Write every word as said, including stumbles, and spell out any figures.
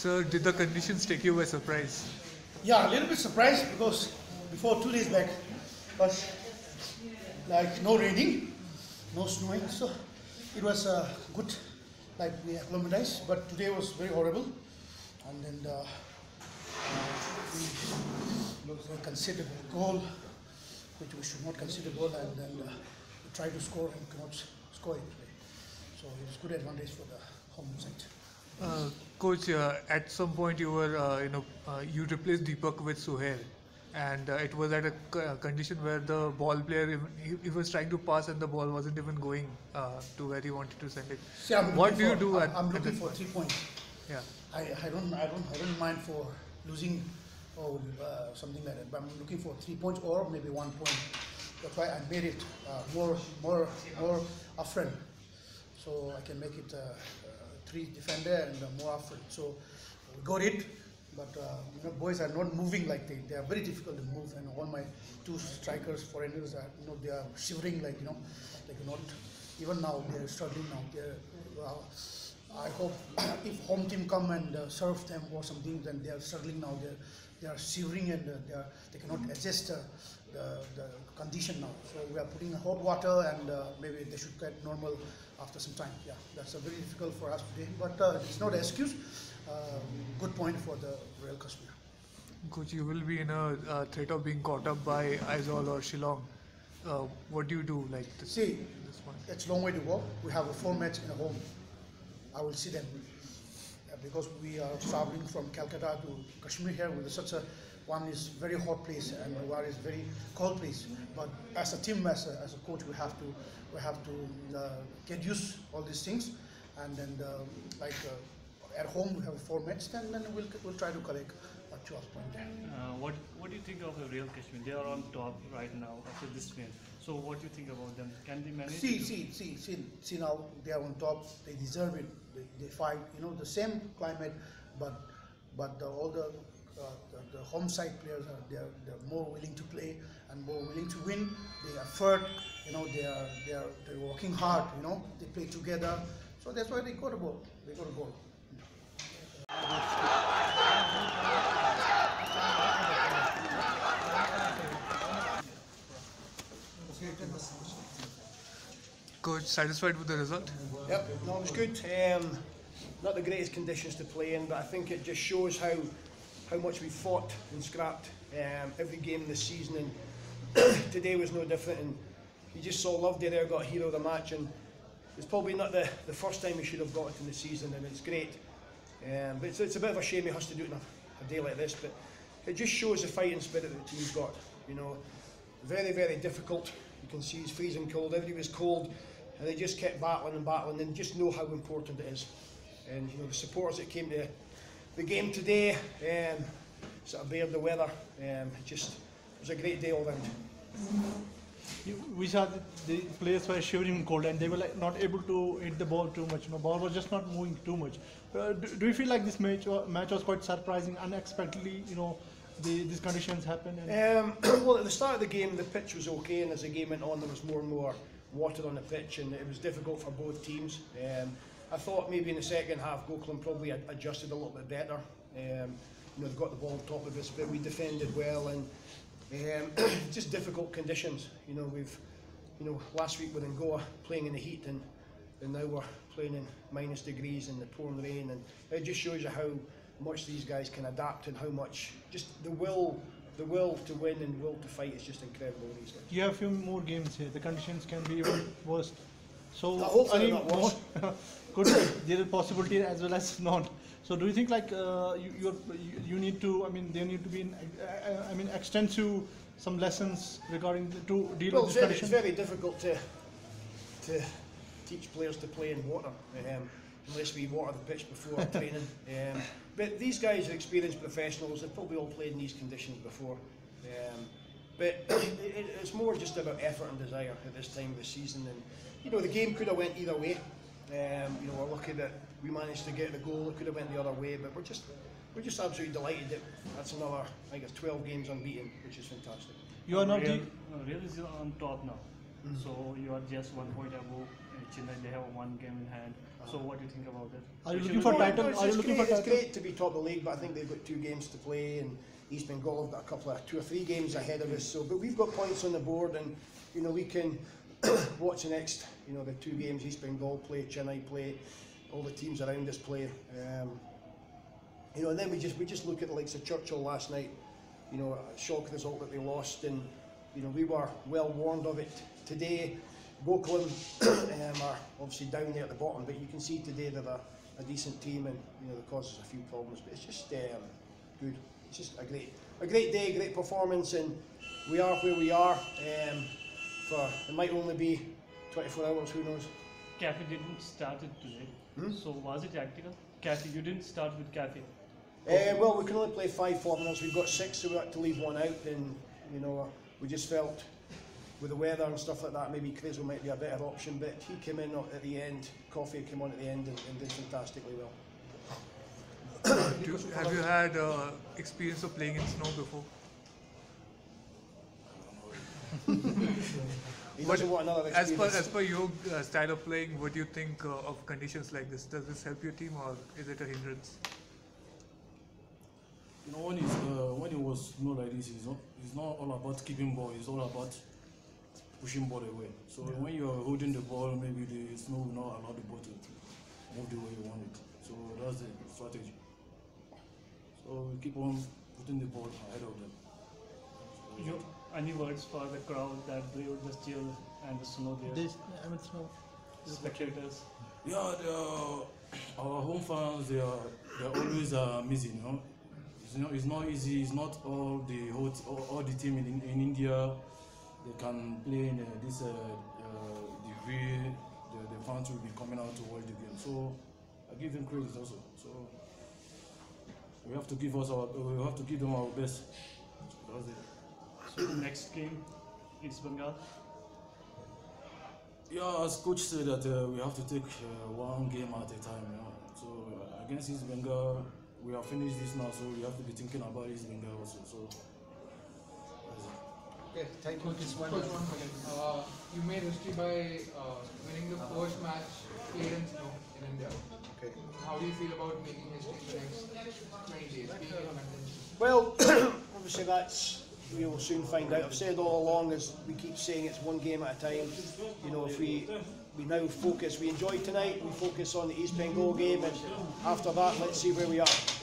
Sir, did the conditions take you by surprise? Yeah, a little bit surprised, because before two days back was like no raining, no snowing, so it was uh, good, like we acclimatized, but today was very horrible. And then the, uh, we considered a goal, which we should not consider goal, and then uh, we tried to score and cannot score it. So it is good advantage for the home side. Uh, Coach, uh, at some point you were, uh, you know, uh, you replaced Deepak with Suhail, and uh, it was at a condition where the ball player, he, he was trying to pass and the ball wasn't even going uh, to where he wanted to send it. See, what do for, you do? I'm, at, I'm looking at for point? three points. Yeah. I, I don't, I don't, I don't mind for losing or uh, something like that. But I'm looking for three points or maybe one point. That's why I made it uh, more, more, more upfront, so I can make it. Uh, Three defender and uh, more offense. So we got it, but uh, you know, boys are not moving like they. They are very difficult to move, and all my two strikers, foreigners, are you know they are shivering like you know, like not even now they are struggling now. They are, well, I hope if home team come and uh, serve them or something, then they are struggling now. They are, they are shivering and uh, they are they cannot adjust uh, the the condition now. So we are putting hot water, and uh, maybe they should get normal after some time. Yeah, that's a very difficult for us today, but uh, it's not an excuse. Uh, good point for the Real Kashmir. Coach, you will be in a uh, threat of being caught up by Aizol or Shillong. Uh, what do you do? Like this, see, this one? It's a long way to go. We have a four match in a home. I will see them uh, because we are traveling from Calcutta to Kashmir here with such a one is very hot place and one is very cold place. But as a team, as a, as a coach, we have to we have to uh, get used all these things. And then uh, like uh, at home we have four matches, and then we'll we'll try to collect a twelve point. Uh, what what do you think of the Real Kashmir? They are on top right now after this win. So what do you think about them? Can they manage? See see see see see now they are on top. They deserve it. They, they fight. You know, the same climate, but but the, all the. Uh, the, the home side players are they are they're more willing to play and more willing to win. They effort, you know, they are they are they're working hard. You know, they play together. So that's why they got a goal. They got a goal. Coach, satisfied with the result? Yep, no, it was good. Um, not the greatest conditions to play in, but I think it just shows how. how much we fought and scrapped um, every game this season, and today was no different. And you just saw Loveday there got hero of the match, and it's probably not the, the first time we should have got it in the season, and it's great. Um, but it's, it's a bit of a shame he has to do it on a, a day like this, but it just shows the fighting spirit that the team's got. You know, very, very difficult. You can see it's freezing cold, everybody's cold, and they just kept battling and battling, and just know how important it is. And you know, the supporters that came to the game today um, sort of bared the weather. Um, just it was a great day all round. We saw that the players were shivering cold, and they were like not able to hit the ball too much. The ball was just not moving too much. Uh, do, do you feel like this match match was quite surprising, unexpectedly? You know, the, these conditions happened. Um, well, at the start of the game, the pitch was okay, and as the game went on, there was more and more water on the pitch, and it was difficult for both teams. Um, I thought maybe in the second half Gokulam probably ad adjusted a little bit better. Um, you know, they got the ball on top of us, but we defended well, and um, just difficult conditions. You know, we've, you know, last week we were in Goa playing in the heat, and, and now we're playing in minus degrees and the pouring rain, and it just shows you how much these guys can adapt and how much just the will. The will to win and the will to fight is just incredible. These days. You have a few more games here. The conditions can be even worse. So I hope they're not worse. Could there is a possibility as well as not. So do you think like uh, you you're, you need to? I mean, there need to be. In, I, I mean, extensive some lessons regarding the, to deal well, with this condition. It's very difficult to to teach players to play in water um, unless we water the pitch before training. Um, But these guys are experienced professionals. They've probably all played in these conditions before. Um, but it, it's more just about effort and desire at this time of the season. And you know, the game could have went either way. Um, you know, we're lucky that we managed to get the goal. It could have went the other way. But we're just, we're just absolutely delighted that that's another, I guess, twelve games unbeaten, which is fantastic. You are not Real, Real is on top now, mm-hmm. So you are just one point above. Chennai, they have one game in hand. So what do you think about that? Are you looking for title? Are you looking for title? It's great to be top of the league, but I think they've got two games to play, and East Bengal have got a couple of two or three games ahead of us. So, but we've got points on the board, and you know we can watch the next, you know, the two games East Bengal play, Chennai play, all the teams around us play. Um, you know, and then we just we just look at the likes of Churchill last night. You know, a shock result that they lost, and you know we were well warned of it today. Gokulam um, are obviously down there at the bottom, but you can see today they're a, a decent team, and you know they cause us a few problems. But it's just um, good. It's just a great, a great day, great performance, and we are where we are. Um, for it might only be twenty-four hours. Who knows? Kathy didn't start it today, hmm? So was it tactical? Kathy, you didn't start with Kathy. Uh, well, we can only play five foreigners. We've got six, so we had to leave one out. And you know, we just felt with the weather and stuff like that, maybe Chris might be a better option. But he came in at the end. Coffee came on at the end and, and did fantastically well. Do, have you had uh, experience of playing in snow before? I don't know. He doesn't want another experience. As per, as per your uh, style of playing, what do you think uh, of conditions like this? Does this help your team, or is it a hindrance? You know, when, it's, uh, when it was snow like this, it's not, it's not all about keeping ball, it's all about pushing ball away. So yeah. When you're holding the ball, maybe the snow will not allow the ball to move the way you want it. So that's the strategy. So we keep on putting the ball ahead of them. So you, any words for the crowd that braved the chill and the snow there? This, I mean, snow. The spectators. Yeah, our home fans, they are they're always amazing, you know. You know, it's not easy. It's not all the whole, all, all the team in, in India. They can play in uh, this uh, uh, degree. The, the fans will be coming out to watch the game. So I give them credit also. So we have to give us our. We have to give them our best. So that's it. So the next game, East Bengal. Yeah, as coach said that uh, we have to take uh, one game at a time. You know? So uh, against East Bengal. We have finished this now, so we have to be thinking about East Bengal also. So, okay, thank you. Coach, one, Coach, one minute. Uh, you made history by uh, winning the first match clearance now in India. Okay. How do you feel about making history in the next twenty days? Well, obviously that's we will soon find out. I've said all along, as we keep saying, it's one game at a time. You know, if we. We now focus, we enjoy tonight, we focus on the East Bengal game, and after that, let's see where we are.